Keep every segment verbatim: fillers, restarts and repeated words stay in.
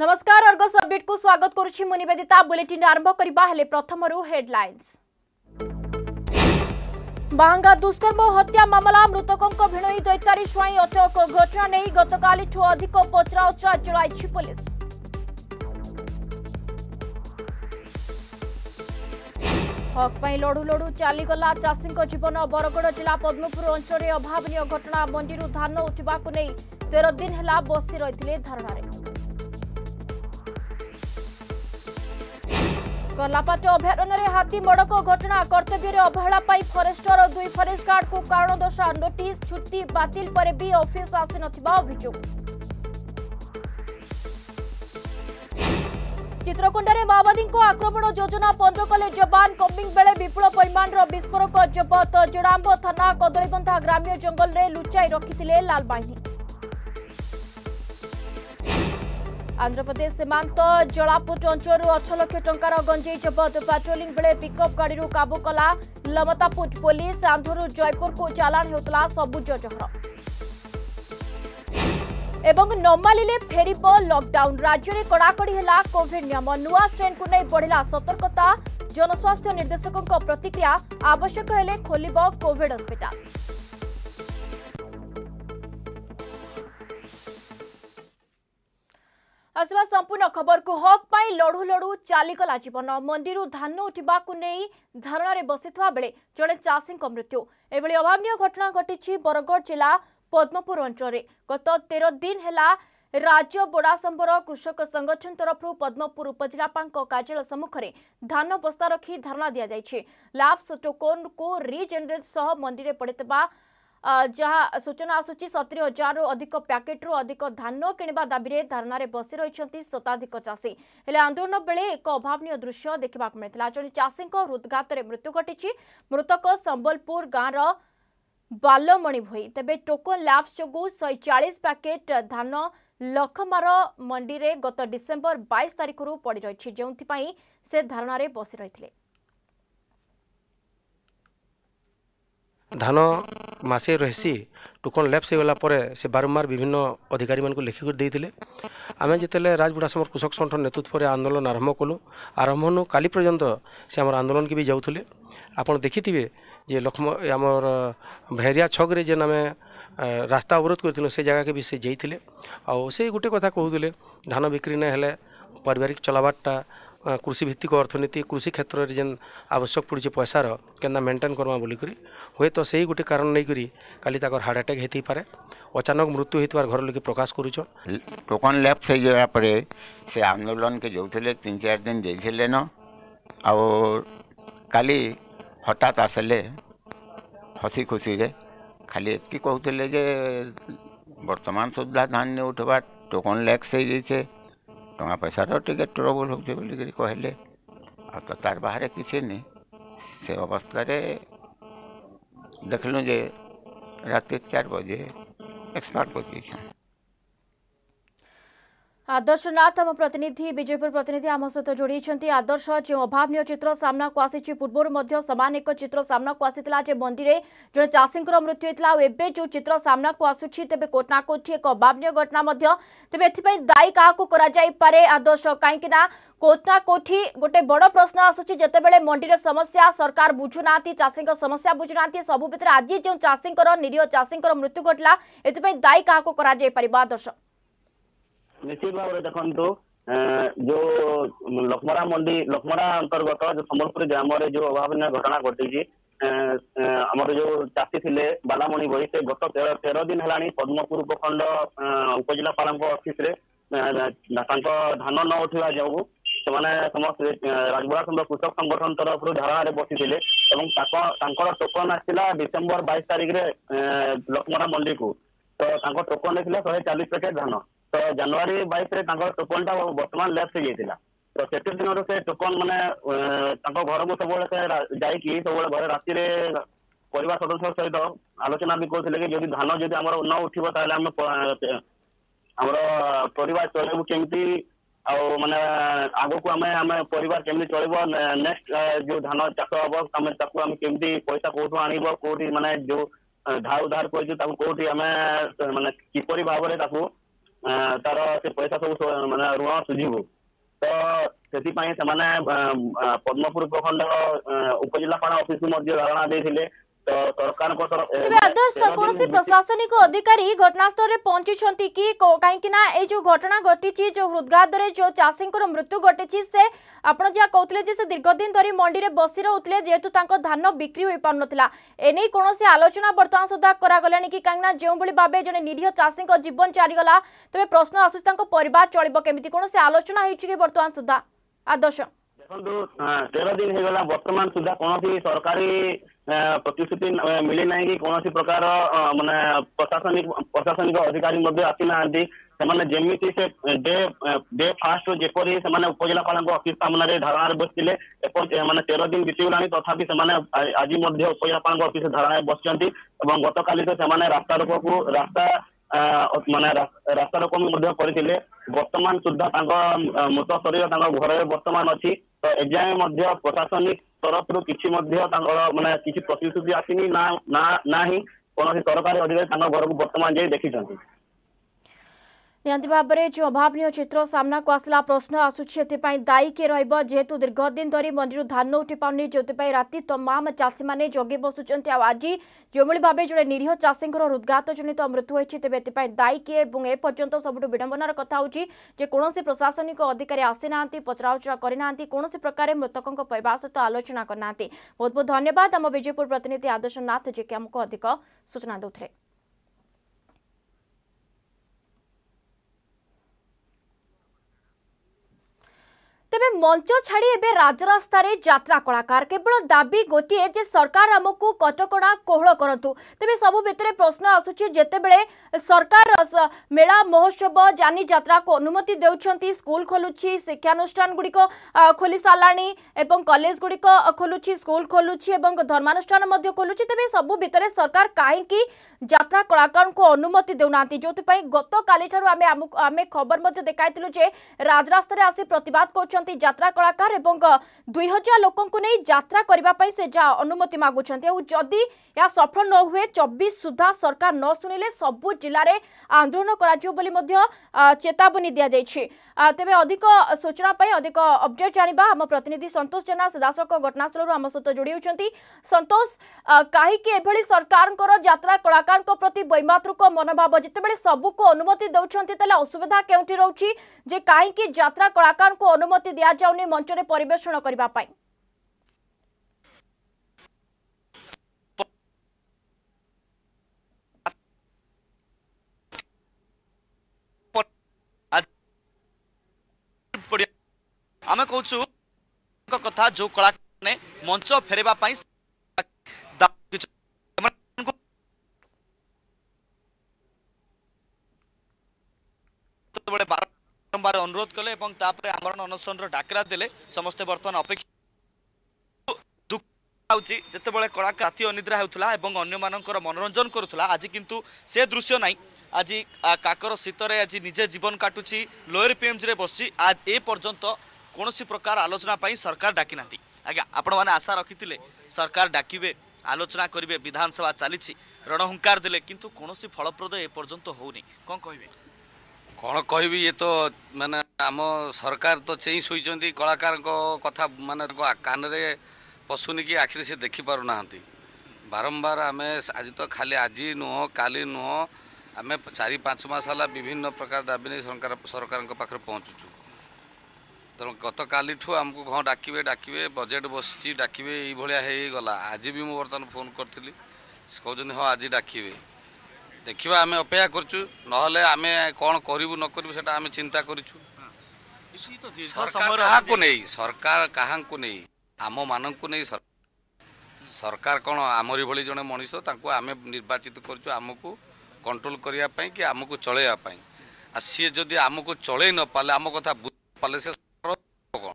नमस्कार Argus update को स्वागत करुछि मु निवेदिता। बुलेटिन आरंभ करबा हेले प्रथमरु हेडलाइंस। बांगा दुष्कर्म हत्या मामला मृतकंक भिणई दैकारी स्वाई अटक घटना नहीं गतकाली ठु अधिक पचराउचरा चलाइछि पुलिस। हक पई लड़ू लड़ू चालीगला चाषींक जीवन। बरगड़ जिला पद्मपुर अंचल में अभावनीय घटना। मंडी धान उठावाक नहीं तेरह दिन है बसी रही धारणा। कर्लापाट अभयारण्य हाथी मड़क घटना। कर्तव्य अवहेला पाई फॉरेस्टर दुई फॉरेस्ट गार्ड को कारण दर्शा नोटिस। छुट्टी बातिल पर भी ऑफिस आसी नथिबा अभियोग। चित्रकोंडा रे माओवादी को आक्रमण योजना पंद्र कले जवान। कम्बिंग बेले विपुल परिमाण विस्फोरक जबत। जोड़ाम्ब थाना कदलीबंधा ग्राम्य जंगल रे लुचाई रखिथिले लाल बाहिनी। आंध्र प्रदेश सीमांत जलापुट अंचल आठ लाख टंकार गंजेई जबत। पेट्रोलिंग बेले पिकअप गाड़ी काबू कला लमतापुट पुलिस। आंध्रु जयपुर को चालाण होतला सबुज जहर एवं नमालिले फेरब लॉकडाउन। राज्य में कड़ाकड़ी है कोविड नियम। नुआ स्ट्रेन को नहीं बढ़ला सतर्कता। जनस्वास्थ्य निर्देशकों प्रतिक्रिया। आवश्यक हेले खोलिब कोविड हॉस्पिटल। आसवा संपूर्ण खबर को। हक पाई लड़ू लड़ू चालीगला जीवन। मंडी धान उठावाक नहीं धारणा रे बसिथवा बेले जड़े चाषीक मृत्यु। एभली अभावनीय घटना घटी बरगड़ जिला पद्मपुर अंचल में। गत तेरह दिन है राज्य बोड़ासंबर कृषक संगठन तरफ पद्मपुर उपजिलापाल कार्यालय सम्मुखें धान बस्ता रखी धारणा दि जाए। लाप्स टोकन को रिजेनरेट सह मंडी में पड़ता जहाँ सूचना आसूची सतुरी हजार रु अधिक पैकेट रु अधिक धान किणवा दाबी रे धारणारे बसी रही शताधिक चाषी। हेले आंदोलन बेले एक अभावनीय दृश्य देखा मिलता। जड़े चाषी हृदघात मृत्यु घटी। मृतक संबलपुर गाँव बालमणी भोई। तेबे टोकन लैब्स जगू शहे चालीस पैकेट धान लखमार मंडी रे गत डिसेम्बर बाईस तारीख रु पड़ रही जो से धारणारे बसी रही। धान मासे रहसी टोकन लैब्स होगा से बारंबार विभिन्न अधिकारी मानक लिखिक देते। आम जिते राजबुढ़ा समर कृषक संगठन नेतृत्व आंदोलन आरंभ कलु। आरंभ काली पर्यंत से आम आंदोलन के भी जाऊे। आपड़ देखिथे जे लक्ष्म आमर भेरिया छक्रे जेन आम रास्ता अवरोध करूँ से जगह के भी से जाइए। आउ से गोटे कथा कहूँ धान बिक्री ना हेले पारिवारिक चलाबाटा कृषि भित्तिक अर्थनीति कृषि क्षेत्र में जेन आवश्यक पड़े पैसार के मेन्टेन करमा बोलिकी हे तो से ही गोटे कारण नहीं करी काली ताकर हार्ट अटैक होती पारे। अचानक मृत्यु होती घर लोग प्रकाश करुचन। टोकन लैप्स हो गया पर से आंदोलन के जाते तीन चार दिन जाइए न और काली हठात आसले हसी खुशी रे खाली एतकी कहते जे वर्तमान सुधा धान नहीं उठवा टोकन लैप्स हो जाइए टका पैसार टे ट्रबल होते बोलिक कहले। आ तो तार बाहर किसी नहीं से अवस्था देखल जे रात चार बजे एक्सपायर कर। आदर्शनाथ आम प्रतिनिधि विजयपुर प्रतिनिधि आम सहित जोड़ी। आदर्श जो अभावनीय चित्र सामना को आसी पूर्व सामान एक चित्र सामना को आसाला मंडी में जड़े चाषी मृत्यु होता है जो चित्र सामना को आसूची तेज कोटना कोठी एक अभावनीय घटना तेज ए दायी क्या कर आदर्श कहीं कोटना कोठी गोटे बड़ प्रश्न आसूची जितेबले मंडी समस्या सरकार बुझुना चाषी समस्या बुझुना सबू भितर आज जो चाषी निरीह चाषी मृत्यु घटला एपाई दायी क्या कर आदर्श। निश्चित भाव देखु जो लक्ष्मरा मंडी लक्ष्मरा अंतर्गत जो सम्बलपुर ग्राम जो अभावनीय घटना घटी आमर जो चाषी थे बालामणि बही से गत तेरह तेरह दिन है पद्मपुर उपखंड उपजिलापाल अफिस धान न उठा जो से राजबुढ़ा संघ कृषक संगठन तरफ धारणा बसी टोकन आसाला डिसेम्बर बाईस तारीख लक्ष्मरा मंडी को तो टोकन शहे चालीस पैकेट धान तो जनवरी बाईस टोकन टा बर्तमान लैप्स हो जाता तो से दिन से टोकन मैंने घर को सब जाकि सब घर राति पर सदस्य सहित आलोचना भी करते कि जब धान जब आम न उठो ताल आम पर चलू केमती आने आग को आम आम पर चलो नेक्स्ट जो धान चाष हम केमती पैसा कौटू आण कौटी मानने जो धार उधार करोटी आम मानने किपर भाव में तार से पैसा सब मानने ऋण सुझीबू तो से पद्मपुर प्रखंड उपजिल्लापा अफिस धारणा देते तो सरकार को तेज आदर्श कौन प्रशासनिक अधिकारी घटनास्थल में पहुंची कि कहीं ना ये जो घटना घटी जो हृदघात जो चाषी मृत्यु घटी से आपड़ जहाँ कहते हैं दीर्घ दिन धरी मंडी में बसी रोते जेहेतु धान बिक्री हो पार ना एने कौन से आलोचना बर्तमान सुधा कराला कि कहीं जो भाव जन निरीह चाषी जीवन चलीगला तेज प्रश्न आसूस पर चलो केमी कौन से आलोचना हो बर्तमान सुधा आदर्श देखो तेरह दिन होगा बर्तमान सुधा कौन सरकारी प्रतिश्रुति मिली ना कि कौन प्रकार माने प्रशासनिक प्रशासनिक अधिकारी आसी ना जमी से डे डे फास्ट जपरी उपजिलापाल अफिस् सामना धारणा बसते मैंने तेरह दिन बीतगला तथापि से आज उपजिलापाल अफिस् धारणा बसती गत काली तो से रास्तारोक को रास्ता माने रास्तारोक करते बर्तमान सुधा मृत शरीर घर बर्तमान अच्छी तो एग्जाम प्रशासनिक तरफ रु कि माने किसी प्रतिश्रुति आसनी ना ना ना ही कौन सरकारी अधिकारी घर को बर्तमान जाए देखी निहत भाव में जो अभावन चित्र सामना को आसला प्रश्न आसूपाई दायी किए रेतु दीर्घ दिन धरी मंडी धान उठी पाने जो राति तमाम चाषी मैंने जगे बसुंट आज जो भाव जो निरीह चाषी हृदघात जनित मृत्यु होती तेज एप दायी किए एपर्यंत सबुठ विडंबनार कथा हो प्रशासनिक अधिकारी आसी ना पचराउचरा करना कौन प्रकार मृतकों परिवार सहित आलोचना करना बहुत बहुत धन्यवाद आम विजयपुर प्रतिनिधि आदर्श नाथ जेके आमको अधिक सूचना दूसरे। तेबे मंच छाड़ी एबे राजरास्तार यात्रा कलाकार केवल दाबी गोटे जे सरकार आमको कटकणा कोहल करतु तेबे सबु भितर प्रश्न आसुची जेते बेले सरकार मेला महोत्सव जानी यात्रा को अनुमति देउछंती स्कूल खोलुची शिक्षानुष्ठान गुड़िक खोली साराणी एवं कॉलेज गुड़िक खोलुची स्कूल खोलुची एवं धर्मानुष्ठान मध्य खोलुची तेबे सबु भितर सरकार काहेकी यात्रा कलाकार को अनुमति देउनांती जोथि पई गत काली ठारू आमे आमे खबर मध्य देखाइतिलु जे राजरास्तार आसी प्रतिवाद को यात्रा कलाकार एवं दुई हजार लोक यात्रा करने से जा अनुमति मागुंट जदि या सफल न हुए चौबीस सुधा सरकार न शुणिले सबु जिले आंदोलन कर चेतावनी दि जाए तेज अधिक सूचना अधिक अपडेट जाना आम प्रतिनिधि संतोष जेना सीधासख घटनास्थल आम सहित जोड़ी होती संतोष कहीं सरकार कलाकार प्रति वैमातृक मनोभाव जितेबाला सबू को अनुमति दौरान असुविधा क्योंकि रोचे जे कहीं यात्रा कलाकार को अनुमति दिया जाउनी मंच रे परिवेषण करबा पाई आमे कहूछु कथा जो कला ने मंच फेरेबा पाई बारंबार अनुरोध कले आमरण अनशन डाकरा देले समस्ते बर्तमान अपेक्षा दुख होते कलाकार राति अनिद्रा होता अन्न मानकर मनोरंजन करुला आज किंतु से दृश्य ना आज काकर शीतर आज निजे जीवन काटुची लोअर पीएमजी बस आज ए पर्यंत कौन प्रकार आलोचना पर सरकार डाकी ना आज्ञा आपण मैंने आशा रखी सरकार डाकिबे आलोचना करेंगे विधानसभा चली रणहुंकार देले किंतु कौन फलप्रद ए पर्यंत होनी कौन कहे कौन कह ये तो माने आम सरकार तो चेई सोई कलाकार कथा माने कान रे पशुनि कि आखिरी से देखी पार ना बारंबार आम आज तो खाली आज नुह काली नुह आम चार पांच मस है विभिन्न प्रकार दाबी नहीं सरकार सरकार पाखे पहुँचुचु तेना गत काली आमको हाँ डाकिबे डाकिबे बजेट बस डाकिबे यही गला आज भी मुझे बर्तमान फोन करी कहते हाँ आज डाकिबे देखा आम अपेक्षा करूँ नाम कौन करूँ न करूँ से आम चिंता करूँ सरकार क्या नहीं सरकार क्या नहीं आम मान नहीं सरकार कौन आमरी भली जड़े मनीष आम निर्वाचित करूँ आमको कंट्रोल करने कि आमको चलैवाप सी जदि आमको चल न पाले आम कथा बुझ पाले से कौन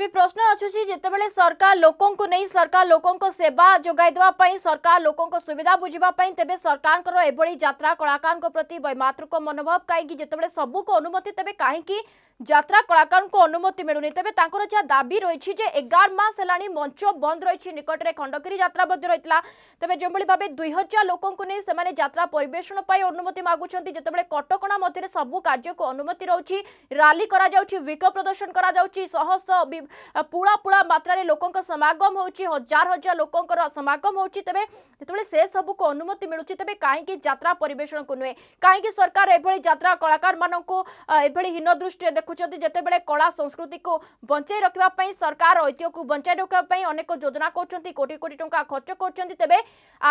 भी प्रश्न अच्छी जितेबाला सरकार लोकों को नहीं सरकार लोकों को सेवा जगाई देवाई सरकार लोकों को सुविधा बुझापी तेज सरकार एभली यात्रा कलाकार प्रति वैमातृक मनोभाव कहीं जितेबाला सबू को अनुमति तेज कहीं यात्रा कलाकार को अनुमति मिलूनी तेज जहाँ दाबी रही है एगार मस है मंच बंद रही निकट में खंडगिरी यात्रा रही है तेज जो भाव दुई हजार लोकों को नहीं से यात्रा परिवेषण पर अनुमति मागुंट जितेबाला कटकणा मध्य सबू कार्य को अनुमति रही रैली विक प्रदर्शन कर पुला पुला मात्रा रे लोकों का समागम होची हजार हजार लोकों का समागम होची तबे तबे से सब को अनुमति मिलुची तबे काहे की यात्रा परिवेषण को नुए काहे की सरकार एभली यात्रा कलाकार मानन को एभली हीन दृष्टि देखुचती जेतेबेले कला संस्कृति को बंचाई रखबा पई सरकार ऐतिह्य को बंचाई रखबा पई अनेक योजना करचंती कोटी कोटी टंका खर्च करचंती तबे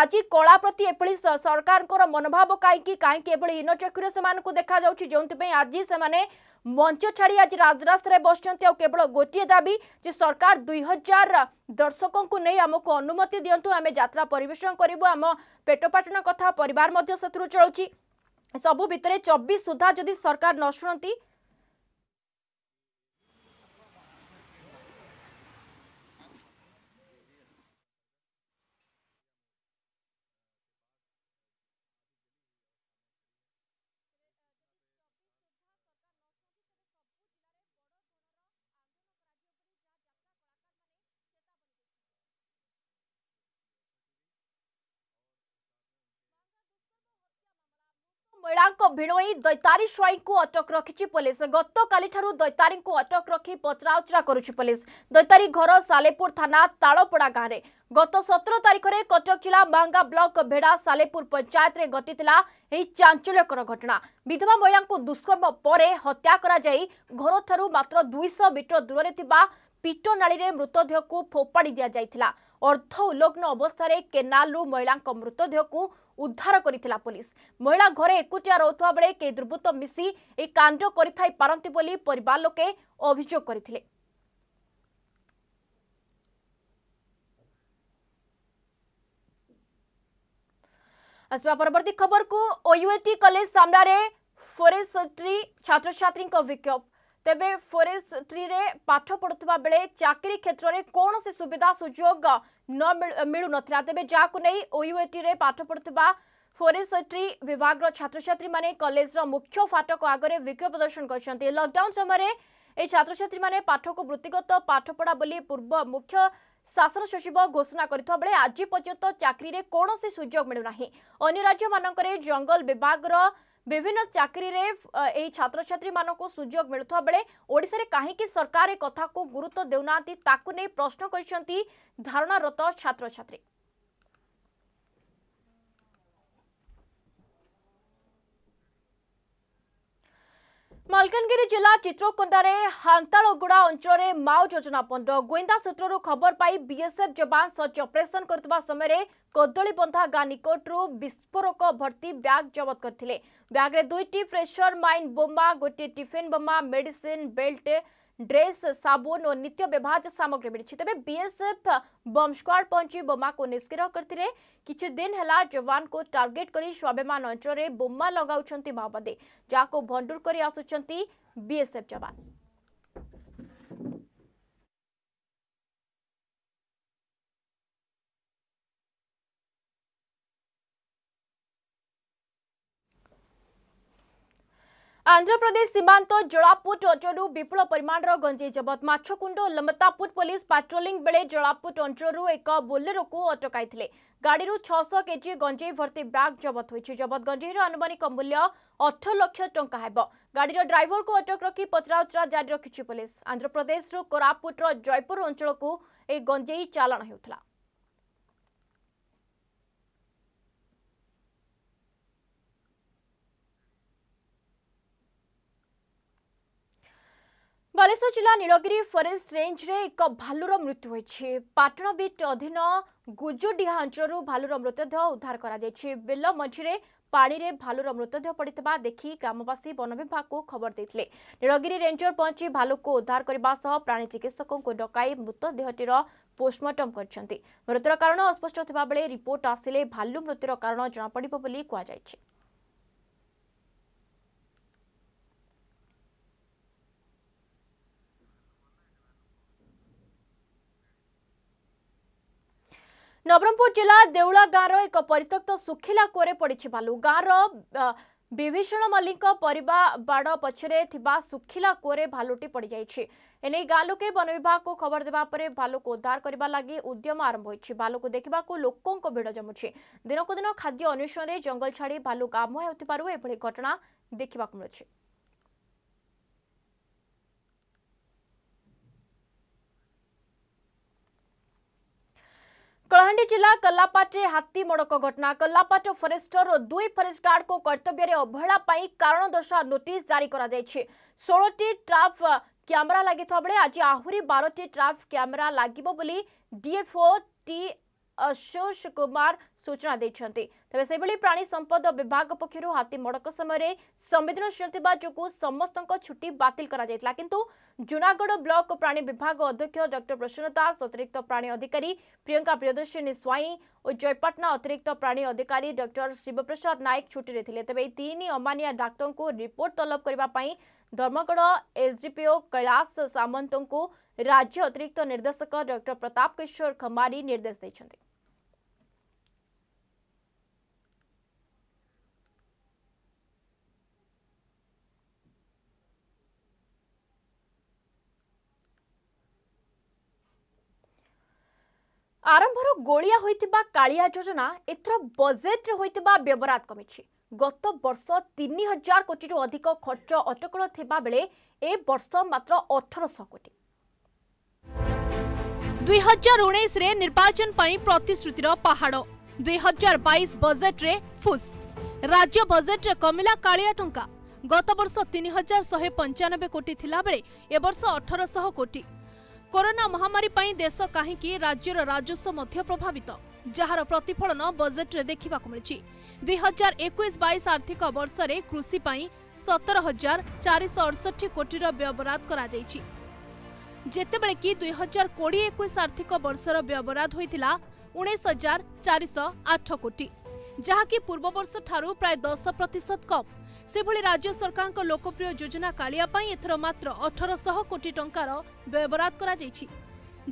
आज कला प्रति एभली सरकार को मनोभाव काहे की काहे की एभली हीन चक्र से मान को देखा जाउची जोंति पई आज से माने मंच छाड़ी आज राजरास्तार बसचंती आ केवल गोटे दाबी जे सरकार दुई हजार दर्शकों को नहीं आमको अनुमति दिंतु आम यात्रा परिवेषण करूँ आम पेटपाटन कथा परिवार मध्य सतुरु चलुची सबु भितर चौबीस सुधा जदि सरकार न शुणती महिला भिणई दैतारी स्वाई को अटक रखी पुलिस गत काली ठारू दैतारी को अटक रखी पचराउचरा करुची पुलिस। दैतारी घर सालेपुर थाना तालपड़ा गाँव में गत सतर तारिख में कटक जिला मांगा ब्लॉक भेड़ा सालेपुर पंचायत में घटीला चांचल्यकर घटना। विधवा महिला को दुष्कर्म पर हत्या करा जाई घर ठारू मात्र दुई सौ मीटर दूर में थिबा पीटनाली रे मृतदेह को फोपाड़ी दिया जाइथिला। अर्ध उल्लग्न अवस्था केनालु महिला मृतदेह को उद्धार करिथिला पुलिस। महिला घरे एकुटिया रहउथवा बेले के दुर्बृत्त मिसी ए कांड करिथाई पारंती बोली परिवार लोके अभियोग करिथिले। असवा परवर्ती खबर को ओयूएटी कॉलेज सामनारे फोरेस्ट्री छात्र छात्री विक्षोभ तेबे फोरेस्ट्री रे पाठ पढ़ुवा बेले चाकरी क्षेत्र में कौन से सुविधा सुजोग न मिलू ना तेज जहाँ नहीं ओयूएटी रे पाठ पढ़ुवा फोरेस्ट्री विभाग छात्र छात्री माने कॉलेज रो मुख्य फाटक आगे विक्षोभ प्रदर्शन कर लॉकडाउन समय ये छात्र छात्री माने पाठ को वृत्तिगत पाठपढ़ा बोली पूर्व मुख्य शासन सचिव घोषणा करता बेले आज पर्यंत चाकरी रे कौन से सुजोग मिलूना। अन्य राज्य मानक जंगल विभाग रो विभिन्न चाकरी रे ए छात्र छात्री मानों को सुजोग मिलुवा बेले ओडिशा रे काहे की सरकार ए कथा को गुरुत्व देउनाती ताकु नै प्रश्न करछंती धारणारत छात्र छात्री। मालकानगिरी जिला चित्रकोंडा रे हांतालगुड़ा अंचल रे माओ योजना बंद गोइंदा सूत्रु खबर पाई बीएसएफ जवान सर्च ऑपरेशन करतबा समय कदलीबंधा गाँ निकटू विस्फोरक भर्ती बैग जबत करथिले। बैग रे दुईटी प्रेशर माइन बोमा गोटे टिफिन बोमा मेडिसिन बेल्ट ड्रेस साबुन और नित्य व्यवहार सामग्री मिली। तेज बीएसएफ बम स्क्वाड पहुंची बोमा को निष्क्रिय करते किछ दिन हला जवान को टार्गेट कर स्वाभिमान अंचल में बोमा लगाउछंती माओवादी जहाँ भंडूर कर आसुछंती बीएसएफ जवान। आंध्र प्रदेश सीमांत जलापुट अंचल विपुल परिमाण गंजेई जबत माछकुंड लमतापुट पुलिस पेट्रोलिंग बेले जलापुट अंचल एक बोलेरो को अटकाई गाड़ी छह सौ केजी गंजेई भर्ती बैग जबत होती जबत गंजेईर आनुमानिक मूल्य आठ लाख टंका हेब। गाड़ी ड्राइवर को अटक रखी पचराउचरा जारी रखी पुलिस। आंध्र प्रदेश रो कोरापुट जयपुर अंचल को एक गंजेई चालाण होता। बालेश्वर जिला नीलगिरी फॉरेस्ट रेंज रे एक भालुर मृत्यु होइछि। पाटण बीट अधीन गुजुडीहा अंचल भालुर मृतदेह उद्धार करा जाइछि। बेल मझिरे पानी रे भालुर मृतदेह पड़ता देखी ग्रामवासी वन विभाग को खबर देते। नीलगिरी रेंजर पहुंची भालू को उद्धार करने सह प्राणी चिकित्सकों को डकाई मृतदेहटीर पोस्टमार्टम करछंती। मृत्युर कारण अस्पष्ट थिबा बेले रिपोर्ट आसिले भालू मृत्युर कारण जणापड़िबो बोली कुआ जाइछि। नवरंगपुर जिला देउला गाँव एक परित्यक्त सुखिला कोरे पड़ी भालु। गाँव विभीषण मल्लिक बाड़ पछरे सुखिला कोरे भालुटी पड़ जाइए। एने गाँ लोके वन विभाग को खबर देवापर भालू को उद्धार करने लगी उद्यम आरंभ हो। भालू को देखा लोकों भिड़ जमुछी। दिन को दिन खाद्य अन्वेषण में जंगल छाड़ी भालू गाम हो घटना देखा मिलूँ। कलाहांडी जिला कल्लापाट हाथी मड़क घटना। कल्लापाट फरेस्टर और दुई फरेस्ट गार्ड को कर्तव्य अवहेला कारण दर्शा नोटिस जारी करा कर सोलटी ट्राफ कैमरा लगे बेले आज आहरी बारटी ट्राफ कैमरा लगे डीएफओ टी अशोष कुमार सूचना देते। तेज से प्राणी संपद विभाग पक्षर हाथी मड़क समय संवेदनशीलता जो समस्त छुट्टी बातिल करा कर किंतु जूनागढ़ ब्लॉक प्राणी विभाग अध्यक्ष डॉक्टर प्रसन्न दास, अतिरिक्त प्राणी अधिकारी प्रियंका प्रियदर्शिनी स्वाई और जयपाटना अतिरिक्त प्राणी अधिकारी डॉक्टर शिवप्रसाद नायक छुट्टी थे। तेज तीन अमानिया डाक्टर को रिपोर्ट तलब करने धर्मगढ़ एसडीपीओ कैलाश सामंत को राज्य अतिरिक्त निर्देशक डॉक्टर प्रताप किशोर खमारी निर्देश देते। आरंभर गोलिया होइतिबा कालिया योजना एथर बजेट रे होइतिबा बेबरात कमिछि। गत वर्ष तीन हजार कोटी रू अधिक खर्च अटकल थिबा बेले ए वर्ष मात्र अठारह सौ कोटी। दुई हजार उन्नीस रे निर्वाचन पई प्रतिश्रुतिर पहाड़। दुई हजार बाईस बजेट रे फुस। राज्य बजेट रे कमिला कालिया टंका। गत वर्ष तीन हजार शहे पंचानबे कोटी थिला बेले ए वर्ष अठारह सौ कोटी। कोरोना महामारी पई देश कहीं राज्यर राजस्व मध्य प्रभावित, जार प्रतिफलन बजेट रे देखा मिली। दुई हजार एकुश बैश आर्थिक वर्ष रे कृषि सतर हजार चार अड़सठ कोटी व्यवराद करा जाइछि, जेतेबेले कि दुई हजार कोड़े एकुश आर्थिक वर्षर व्यवराद होइतिला उन्नीस हजार चार आठ कोटी, जहाँकि पूर्व वर्ष ठारू प्राय दस प्रतिशत कम। से भली राज्य सरकार को लोकप्रिय योजना कालिया पाई एथर मात्र अठारह सौ कोटी टंकार व्ययबराद करा जाइछि,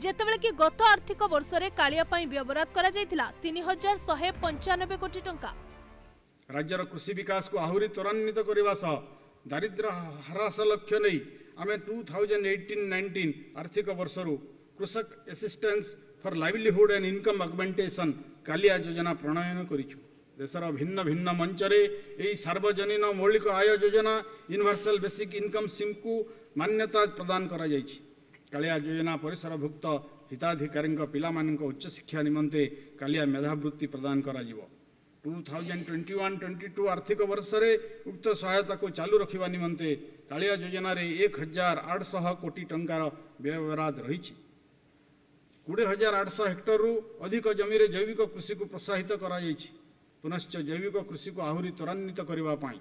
जेतेबेले कि गत आर्थिक वर्ष रे कालिया पाई व्ययबराद करा जाइतिला तीन हजार एक सौ पचानबे कोटी टंका। राज्यर कृषि विकास को आहुरी त्वरान्वित करबा सह दारिद्र्य ह्रास लक्ष्य नै आमे दो हजार अठारह उन्नीस आर्थिक वर्ष रु कृषक assistance for livelihood and income augmentation Kalia योजना प्रणयन करिछु। देशर भिन्न भिन्न मंच रे एही सार्वजनीन मौलिक आय योजना यूनिवर्सल बेसिक इनकम स्कीम को मान्यता प्रदान करा जाइछि। कालिया योजना परिसरभुक्त हिताधिकारी पिला माननका उच्च शिक्षा निमंते कालिया मेधावृत्ति प्रदान करा जिवो। दो हजार इक्कीस बाईस आर्थिक वर्ष रे उक्त सहायता को चालू रखिबा निमंते कालिया योजना रे एक हजार आठ सौ कोटी टंकार व्ययवराद रहिछि। बीस हजार आठ सौ हेक्टर रु अधिक जमी रे जैविक कृषि को प्रोत्साहित करा जाइछि। पुनश्च जैविक कृषि को आहरी त्वरान्वित करबा पई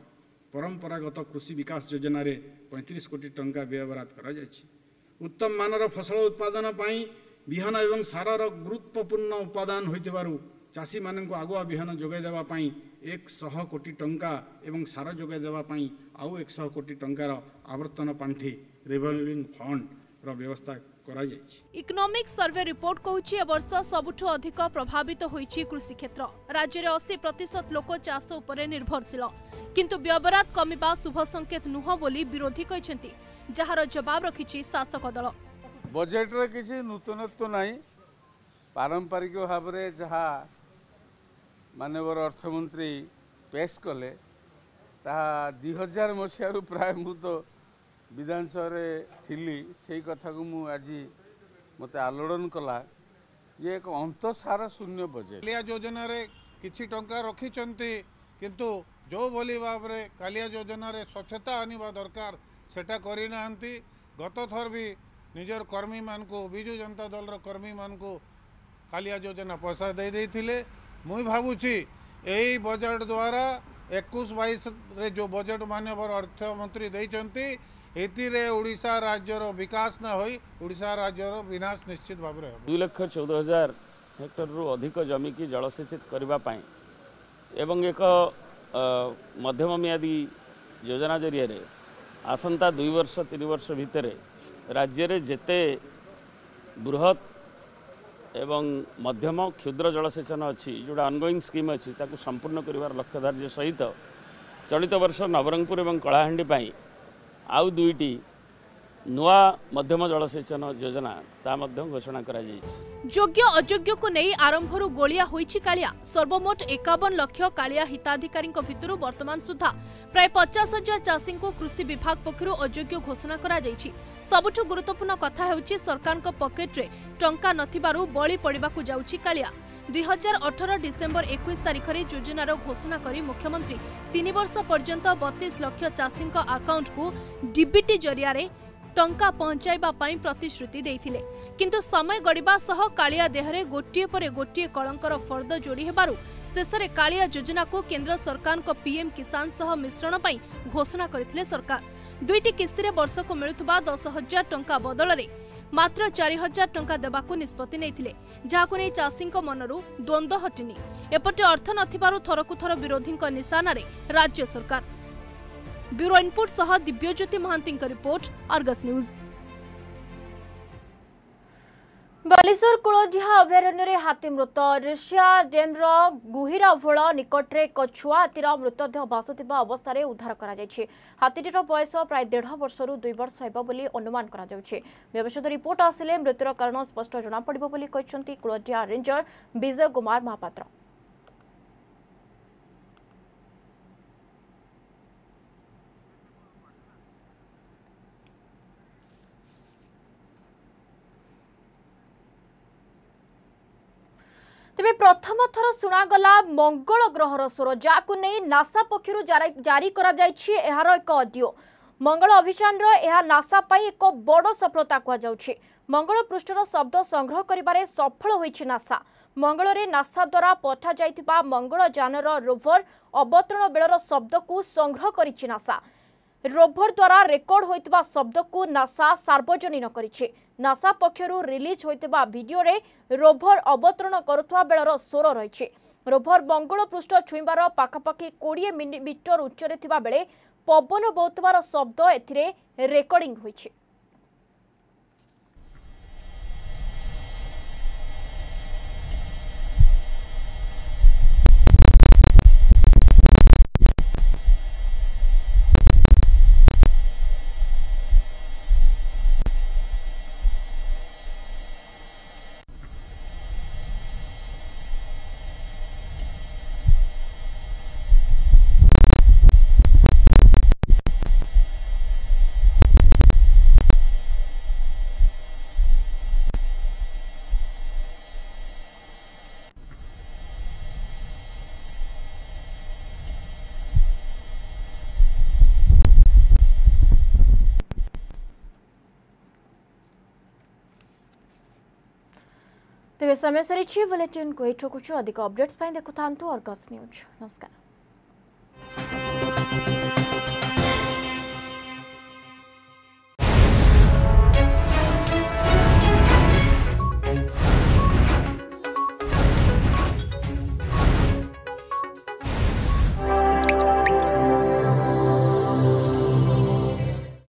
परंपरागत कृषि विकास योजना रे पैंतीस कोटी टंका व्ययवराद करा जाइछि। उत्तम मानर फसल उत्पादन पई बिहान एवं सारार गुरुत्वपूर्ण उपादान होइतिबारु चासी माननकु आगुआ बिहान जोगाइ देबा पई एक सौ कोटी टंका एवं सारा जोगाइ देबा पई आउ एक सौ कोटी टंकार आवर्तन पांठी रिवॉल्विंग फंड रो व्यवस्था करा जाइछि। इकोनॉमिक सर्वे रिपोर्ट कहउछि ए वर्ष सबुठो अधिक प्रभावित होइछि कृषि क्षेत्र। राज्य रे अस्सी प्रतिशत लोक चाष उपरे निर्भरशील, किंतु व्यवराद कमिबा शुभ संकेत नुह बोली विरोधी कहिसेंती, जहार जवाब रखिछि शासक दल। बजेट रे किछि नूतनत्व नाही, पारंपरिक भाव रे जहा माननीय अर्थमंत्री पेश कले ताहा दो हजार मसियारु प्राय मुतो विधानसभा रे थिली सेई कथा को मु आज मते आलोड़न कला जे एक अंत सारा शून्य बजेट। कालिया योजना रे किछि टंका रखी चंती, किंतु जो बोली भाव रे कालिया योजना रे स्वच्छता आनिबा दरकार सेटा करि नाहंती। गत थर भी निजर कर्मी मान को बीजू जनता दल रो कर्मी मान को कालिया योजना पैसा दे देथिले। मुई भाबुछि एई बजेट द्वारा एकुश बैश रे जो बजेट माननीय अर्थमंत्री देइचंती एतिरे ओडिशा राज्यर विकास न होई ओडिशा राज्यर विनाश निश्चित भाव रे। दो लाख चौदह हजार हेक्टर रु अधिक जमी की जलसेचित करबा पई एवं एक मध्यम मियादी योजना जरिया रे आसंता दुई वर्ष तीन वर्ष भितरे राज्य रे जेते बृहत एवं मध्यम क्षुद्र जलसेचन अच्छी जोड़ा ऑनगोइंग स्कीम अच्छी संपूर्ण करिवार लक्ष्य धार्य सहित चलित वर्ष नवरंगपुर एवं कलाहांडी पाई आउ दुईटी नुआ मध्यम जलसेचन योजना घोषणा करा जायछि। योग्य अयोग्य को नहीं आरंभरु गोलिया होईछि कालिया। सर्वमोट इक्यावन लाख कालिया हिताधिकारी भितरु वर्तमान सुधा प्राय पचास हजार चाषी को कृषि विभाग पक्षरु अयोग्य घोषणा करा जायछि। सबुठु गुरुत्वपूर्ण कथा हेउछि सरकार को पॉकेट रे टंका नथिबारु बळी पड़िबाकु जाउछि कालिया। दुई हजार अठारह डिसेंबर इक्कीस तारीख में योजनार घोषणा कर मुख्यमंत्री तीन वर्ष पर्यंत बत्तीस लाख चाषी अकाउंट को डीबीटी जरिया टंका पहुंचाइबा पई प्रतिश्रुति देथिले किंतु समय गड़िबा सह कालिया देहरे गोटिए परे गोटिए कलंकर फर्द जोड़ी हेबारु शेषरे कालिया योजना को केंद्र सरकार को पीएम किसान सह मिश्रण पई घोषणा करथिले। सरकार दुईटी किस्ती वर्ष को मिलुतबा दस हजार टंका बदल रे मात्र चार हजार टंका देबाकू निष्पत्ति नैथिले जाहाकू नै चाषी मनरू द्वंद्व हटिनी। एपटे अर्थ नथिबारु थरकु थर विरोधी निशानारे राज्य सरकार। ब्यूरो इनपुट सह दिव्यज्योति महांती का report Argus news. Baleswar Kuldiha अभयारण्य हाथी मृत। ऋषिया डेम्र गुहिरा भोल निकटने एक छुआ हाथीर मृतदेह भासुवा अवस्था उद्धार कर हाथीटीर बयस प्राय देढ़ वर्ष रु दुई वर्ष होली अनुमान कर रिपोर्ट आसिले मृत्युर कारण स्पष्ट जमापड़ कूलडीहा रेंजर विजय कुमार महापात्र। तेबे प्रथम थर शुणागला मंगल ग्रहर स्वर जहाँ नासा पक्षर जारी करार एक अडियो। मंगल अभियान यह नासा पाई एक बड़ सफलता कहुच्छे। मंगल पृष्ठर शब्द संग्रह करिबारे सफल होईछि नासा। मंगल रे नासा द्वारा पठा जाइथिबा मंगल यानर रोवर अवतरण बेलर शब्द को संग्रह करिछि नासा। रोभर द्वारा रेकर्ड होइतबा शब्द को नासा सार्वजनिक करिछि। नासा पक्षरु रिलीज होइतबा वीडियो रे रोभर अवतरण करुवा बेलर स्वर रही। रोभर मंगल पृष्ठ छुईबार पाखापाखि कोड़े मीटर उच्चरे थिबा बेले पवन बहुतबार शब्द एथिरे रेकर्डिंग होइछि। तेज समय सरी बुलेटिन को ये कुछ अधिक अपडेट्स देखु था अर्गस न्यूज। नमस्कार।